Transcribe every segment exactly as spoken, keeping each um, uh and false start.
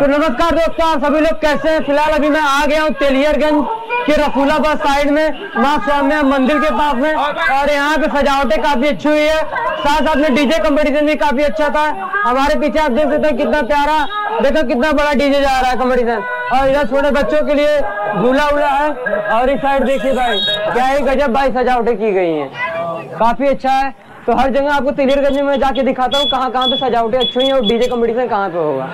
तो नमस्कार दोस्तों, आप सभी लोग कैसे हैं। फिलहाल अभी मैं आ गया हूँ तेलियरगंज के रसूलाबाद साइड में, वहाँ सामने मंदिर के पास में, और यहाँ पे सजावटें काफी अच्छी हुई है। साथ साथ में डीजे कंपटीशन भी काफी अच्छा था। हमारे पीछे आप देख सकते हैं कितना प्यारा, देखो कितना बड़ा डीजे जा रहा है कंपटीशन। और इधर छोटे बच्चों के लिए झूला उला है। और इस साइड देखिए भाई, क्या ही गजब भाई सजावटें की गई है, काफी अच्छा है। तो हर जगह आपको तेलियरगंज में जाके दिखाता हूँ कहाँ कहाँ पे सजावटें अच्छी हुई है और डीजे कंपटीशन कहाँ पे होगा।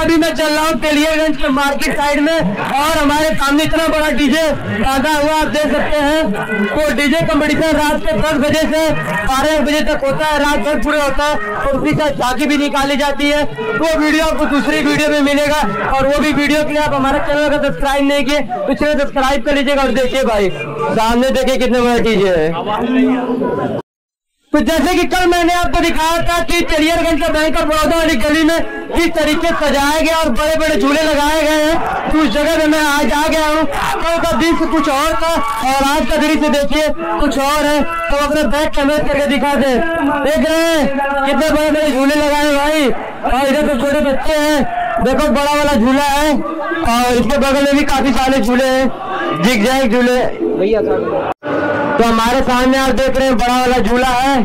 अभी मैं चल रहा हूँ तेलियरगंज के मार्केट साइड में, और हमारे सामने इतना बड़ा डीजे लगा हुआ आप देख सकते हैं। तो डीजे कंपटीशन रात के दस बजे से बारह बजे तक होता है, रात भर पूरे होता है। तो उसी से झांकी भी निकाली जाती है। वो वीडियो आपको दूसरी वीडियो में मिलेगा, और वो भी वीडियो के लिए आप हमारे चैनल का सब्सक्राइब नहीं किए तो चैनल सब्सक्राइब कर लीजिएगा। और देखिए भाई सामने देखिए कितने बड़ा डीजे है। तो जैसे कि कल मैंने आपको दिखाया था कि तेलियरगंज का बैंक ऑफ बड़ौदा वाली गली में किस तरीके सजाया गया और बड़े बड़े झूले लगाए गए हैं, तो उस जगह पे मैं आज आ गया हूँ। कल का दृश्य कुछ और था और आज का दृश्य देखिए कुछ और है। तो अपने बैक कैमरे करके दिखा दे, देख रहे हैं कितने बड़े बड़े झूले लगाए भाई। और इधर तो छोटे बच्चे हैं, देखो बड़ा वाला झूला है, और इसके बगल में भी काफी सारे झूले हैं, जिग-जैग झूले भैया। तो हमारे सामने आप देख रहे हैं बड़ा वाला झूला है,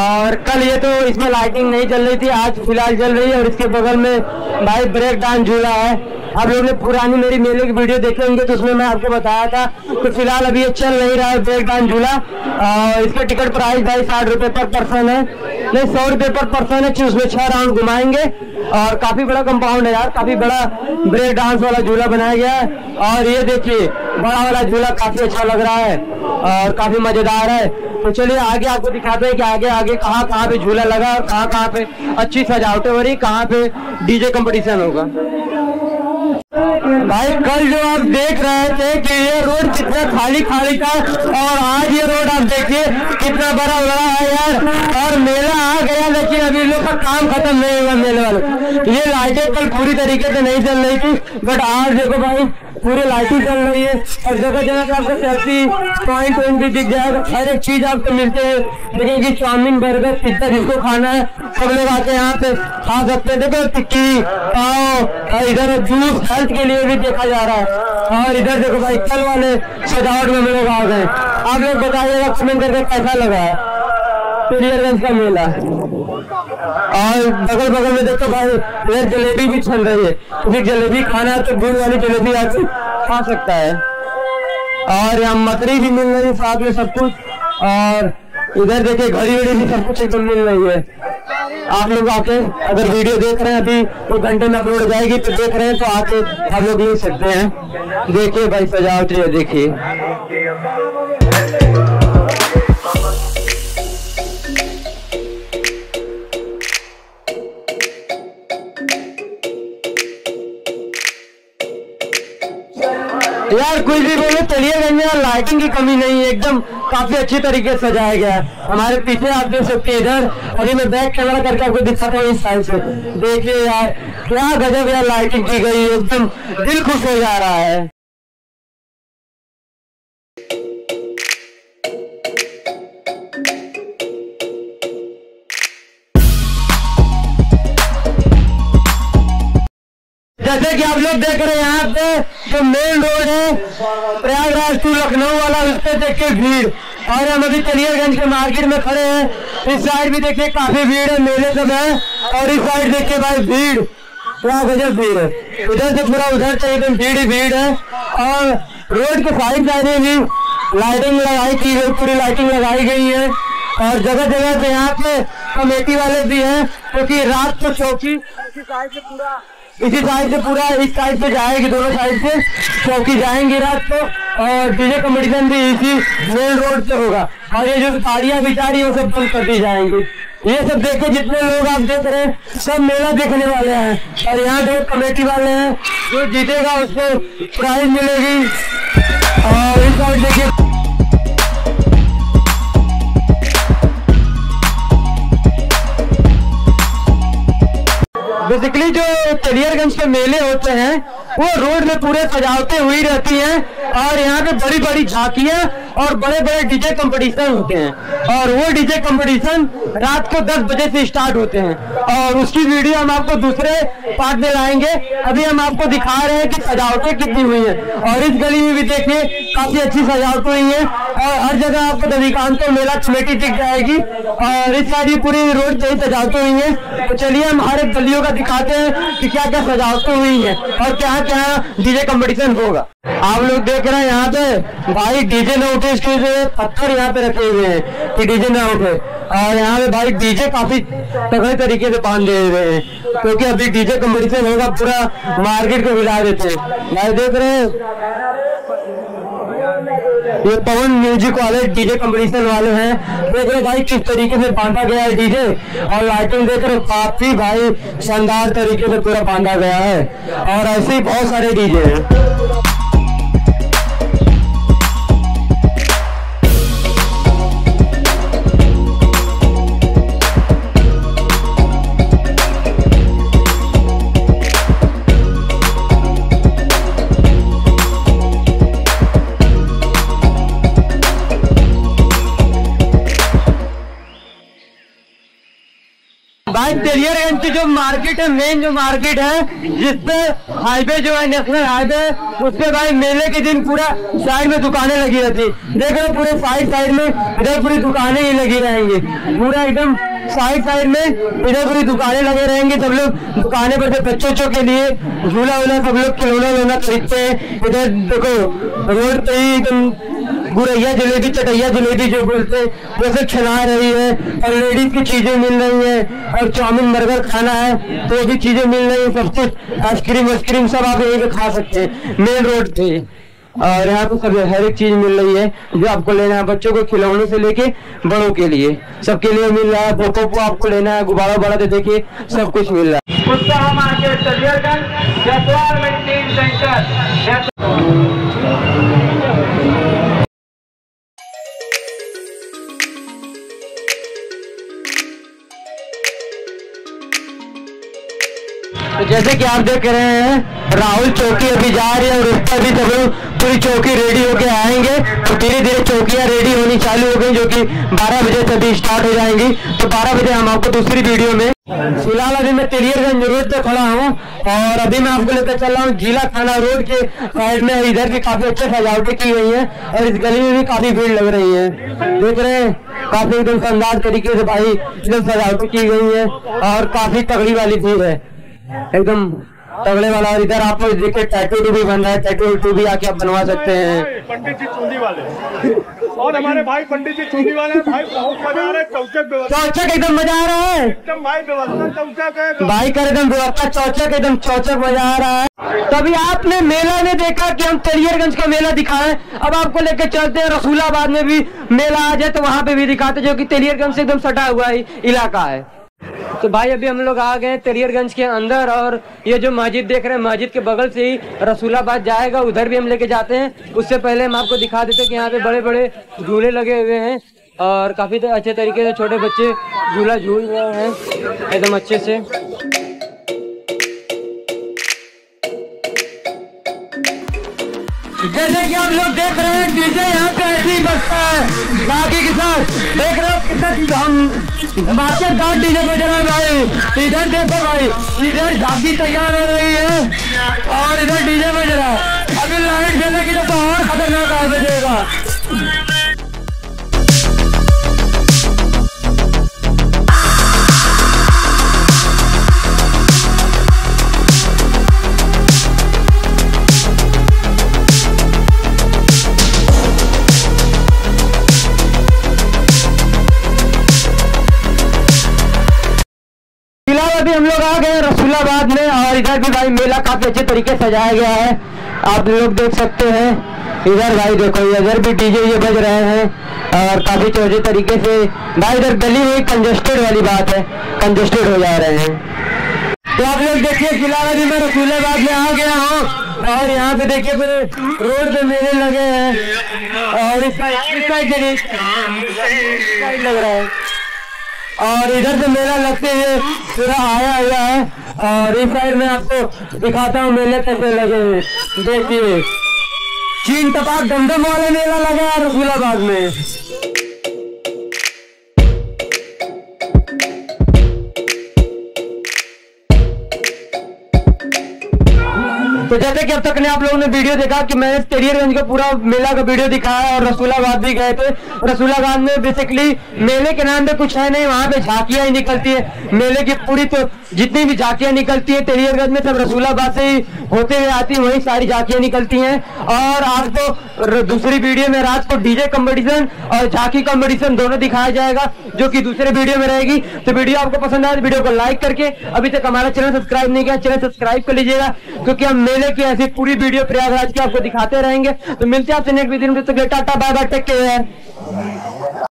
और कल ये तो इसमें लाइटिंग नहीं चल रही थी, आज फिलहाल चल रही है। और इसके बगल में भाई ब्रेक डांस झूला है। अब लोग ने पुरानी मेरी मेले की वीडियो देखे होंगे तो उसमें मैं आपको बताया था। तो फिलहाल अभी ये चल नहीं रहा है ब्रेक डांस झूला, और इसका टिकट प्राइस भाई साठ रुपये पर पर्सन है, नहीं सौ रुपये पर पर्सन है। उसमें छह राउंड घुमाएंगे, और काफी बड़ा कंपाउंड है यार, काफी बड़ा ब्रेक डांस वाला झूला बनाया गया है। और ये देखिए बड़ा वाला झूला काफी अच्छा लग रहा है और काफी मजेदार है। तो चलिए आगे आपको दिखाते हैं कि आगे आगे कहाँ कहाँ पे झूला लगा और कहाँ कहाँ पे अच्छी सजावटें हो रही, कहाँ पे डीजे कंपटीशन होगा। भाई कल जो आप देख रहे थे कि ये रोड कितना खाली खाली था, और आज ये रोड आप देखिए कितना बड़ा बड़ा है यार। और मेला आ गया लेकिन अभी लोग का काम खत्म नहीं हुआ मेले वालों। ये लाइटें कल पूरी तरीके से नहीं चल रही थी, बट आज देखो भाई पूरी लाइटें चल रही है। और जगह जगह का आपको सेल्फी पॉइंट वॉइंट भी दिख जाएगा, हर एक चीज आपको मिलते हैं। लेकिन कि चाउमिन बर्गर पिज्जा जिसको खाना है सब लोग आके यहाँ पे खा सकते हैं। देखो टिक्की पाव, इधर जूस हेल्थ के लिए भी देखा जा रहा है। और इधर देखो भाई कल वाले सजावट में लोग आ गए। आप लोग बताइएगा कमेंट करके कैसा लगा है तेलियरगंज का मेला। और बगल बगल में देखो भाई इधर जलेबी भी छन रही है, क्योंकि जलेबी खाना है तो गुड़ वाली जलेबी आके खा सकता है। और यहाँ मकड़ी भी मिल रही है साथ में सब कुछ, और इधर देखिए घड़ी वड़ी भी सब कुछ एकदम मिल रही है। आप लोग आके अगर वीडियो देख रहे हैं, अभी तो घंटे में अपलोड हो जाएगी, तो देख रहे हैं तो आके आप लोग ले सकते हैं। देखिए भाई सजावट ये देखिए। यार कुछ भी बोलो तेलियरगंज में यार लाइटिंग की कमी नहीं है, एकदम काफी अच्छी तरीके से सजाया गया है। हमारे पीछे आप देख सकते हैं, इधर अभी मैं बैक कैमरा करके आपको दिखाता हूँ इस साइड से। देखिए यार क्या गजब यार लाइटिंग की गई है, एकदम दिल खुश हो जा रहा है। जैसे कि आप लोग देख रहे हैं यहाँ पे जो मेन रोड है प्रयागराज टू लखनऊ वाला, उस पर देखिए भीड़। और हम अभी तेलियरगंज के मार्केट में खड़े हैं, इस साइड भी देखिए काफी भीड़ है मेले सब है। और इस साइड देखिए भाई भीड़, क्या गजब भीड़ है, उधर से पूरा उधर से एकदम भीड़ ही भीड़ है। और रोड के साइड साइड भी लाइटिंग लगाई की गई, पूरी लाइटिंग लगाई गई है। और जगह जगह पे यहाँ पे कमेटी वाले भी है, क्योंकि रात को चौकी पूरा इसी साइड से पूरा इस साइड पे जाएगी, दोनों साइड से चौकी जाएंगी रात को। और डीजे कम्पटिशन भी इसी मेन रोड से होगा, और ये जो गाड़ियाँ भी जा रही है वो सब बंद कर दी जाएंगी। ये सब देखो जितने लोग आप देख रहे हैं सब मेला देखने वाले हैं, और यहाँ पे कमेटी वाले हैं, जो जीतेगा उसको प्राइज मिलेगी। और इस साइड देखिए बेसिकली जो तेलियरगंज के मेले होते हैं वो रोड में पूरे सजावटें हुई रहती हैं और यहाँ पे बड़ी बड़ी झांकियाँ और बड़े बड़े डीजे कंपटीशन होते हैं और वो डीजे कंपटीशन रात को दस बजे से स्टार्ट होते हैं और उसकी वीडियो हम आपको दूसरे पार्ट में लाएंगे। अभी हम आपको दिखा रहे हैं कि सजावटें कितनी हुई हैं और इस गली में भी देखिए काफी अच्छी सजावट हुई है और हर जगह आपको दधिकांत मेला कमेटी दिख जाएगी और इस सारी पूरी रोड पर सजावटें हुई है। तो चलिए हम हर एक गलियों का दिखाते हैं कि क्या क्या सजावटें हुई है और क्या क्या डीजे कंपटीशन होगा। आप लोग देख रहे हैं यहाँ पे भाई डीजे न उठे इसके लिए पत्थर यहाँ पे रखे हुए हैं कि डीजे न उठे और यहाँ पे भाई डीजे काफी तगड़े तरीके से बांध दिए हुए हैं क्योंकि अभी डीजे कंपटीशन होगा पूरा मार्केट को हिला देते हैं। भाई देख रहे हैं ये पवन म्यूजिक वाले डीजे कंपटीशन वाले हैं, देख रहे भाई किस तरीके से बांधा गया है डीजे और लाइटिंग देख रहे काफी भाई शानदार तरीके से पूरा बांधा गया है और ऐसे ही बहुत सारे डीजे हैं। भाई तेलियरगंज की जो मार्केट है मेन जो मार्केट है जिसपे हाईवे जो है नेशनल हाईवे उसपे भाई मेले के दिन पूरा साइड में दुकानें लगी रहती, देख रहे पूरे साइड साइड में इधर पूरी दुकानें ही लगी रहेंगी, पूरा एकदम साइड साइड में इधर पूरी दुकानें लगे रहेंगे। सब लोग दुकानें पर बच्चों बच्चों के लिए झूला वूला सब लोग खिलौना वोना खरीदते हैं। इधर देखो रोड पे ही एकदम गुरैया जलेबी चटैया जलेबी जो बोलते हैं वो सब खिला रही है और लेडीज की चीजें मिल रही है और चाउमिन बर्गर खाना है तो भी चीजें मिल रही है, सब कुछ आइसक्रीम आइसक्रीम सब आप यहीं पे खा सकते हैं मेन रोड पे और यहाँ पे सब हर एक चीज मिल रही है जो आपको लेना है, बच्चों को खिलौने से लेके बड़ों के लिए सबके लिए मिल रहा है। भोपो को आपको लेना है गुब्बारा वुब्बारा दे देखिए सब कुछ मिल रहा है। पुस्तक मार्केट सेंटर जैसे कि आप देख रहे हैं राहुल चौकी अभी जा रही है और उस पर भी सब लोग पूरी चौकी रेडी होके आएंगे तो धीरे धीरे चौकियां रेडी होनी चालू हो गई जो कि बारह बजे तभी स्टार्ट हो जाएंगी। तो बारह बजे हम आपको दूसरी वीडियो में फिलहाल अभी मैं तेलियरगंज रोड पे खड़ा हूँ और अभी मैं आपको लेकर चल रहा हूँ जिला थाना रोड के साइड में, इधर की काफी अच्छे सजावटें की हुई है और इस गली में भी काफी भीड़ लग रही है। देख रहे हैं काफी एकदम शानदार तरीके से भाई एकदम सजावटें की गई है और काफी तगड़ी वाली भीड़ है एकदम तगड़े वाला। और इधर आपको देखिए टैटू भी बन रहा है, टैटू भी आके आप बनवा सकते हैं। पंडित जी चूंदी वाले और हमारे भाई पंडित जी चूंदी वाले भाई बहुत मजा आ रहा है, चौचक चौचक एकदम मजा आ रहा है एकदम भाई व्यवस्था चौचक है भाई कर एकदम व्यवस्था चौचक एकदम चौचक मजा आ रहा है। तभी आपने मेला में देखा कि हम तेलियरगंज का मेला दिखाएं, अब आपको लेकर चलते हैं रसूलाबाद में भी मेला आ जाए तो वहाँ पे भी दिखाते जो की तेलियरगंज से एकदम सटा हुआ इलाका है। तो भाई अभी हम लोग आ गए तेलियरगंज के अंदर और ये जो मस्जिद देख रहे हैं मस्जिद के बगल से ही रसूलाबाद जाएगा, उधर भी हम लेके जाते हैं। उससे पहले हम आपको दिखा देते हैं कि यहाँ पे बड़े बड़े झूले लगे हुए हैं और काफ़ी अच्छे तरीके से छोटे बच्चे झूला झूल रहे हैं एकदम अच्छे से। जैसे कि आप लोग देख रहे हैं डीजे यहाँ पे ऐसी बजता है बाकी के साथ, देख रहे हो कितना हम मार्केट गाँव डीजे बज रहा है भाई। इधर देखो भाई इधर झांकी तैयार हो रही है और इधर डीजे बज रहा है, अभी लाइट जैसे कि तो और खतरनाक आ बजेगा। अभी हम लोग आ गए रसूलाबाद में और इधर भी भाई मेला काफी अच्छे तरीके से सजाया गया है, आप लोग देख सकते हैं। इधर भाई देखो इधर भी डीजे ये बज रहे हैं और काफी चौजे तरीके से भाई इधर गली हुई कंजेस्टेड वाली बात है, कंजेस्टेड हो जा रहे हैं। तो आप लोग देखिए फिलहाल अभी मैं रसूलाबाद में आ गया हूँ और यहाँ पे देखिए पूरे रोड पे मेले लगे हैं और इसका लग रहा है और इधर से मेला लगते हैं पूरा आया हुआ है। और इस साइड में आपको दिखाता हूँ मेले कैसे लगे हुए, देखिए चीन टपाक दमदम वाले मेला लगा है रसूलाबाद में। तो जैसे कि अब तक ने आप लोगों ने वीडियो देखा कि मैंने तलियागंज का पूरा मेला का वीडियो दिखाया और रसूलाबाद भी गए थे। रसूलाबाद में बेसिकली मेले के नाम पे कुछ है नहीं, वहाँ पे झांकियां ही निकलती है। मेले की पूरी तो जितनी भी झांकियां निकलती है तलियागंज में सब रसूलाबाद से ही होते हुए आती है, वही सारी झांकियां निकलती है। और आपको दूसरी वीडियो में रात को डीजे कॉम्पिटिशन और झांकी कॉम्पिटिशन दोनों दिखाया जाएगा जो की दूसरे वीडियो में रहेगी। तो वीडियो आपको पसंद आए तो वीडियो को लाइक करके, अभी तक हमारा चैनल सब्सक्राइब नहीं किया चैनल सब्सक्राइब कर लीजिएगा, क्योंकि हम मेले की ऐसी पूरी वीडियो प्रयागराज की आपको दिखाते रहेंगे। तो मिलते हैं आपसे नेक्स्ट वीडियो में, तो tata bye bye, take care.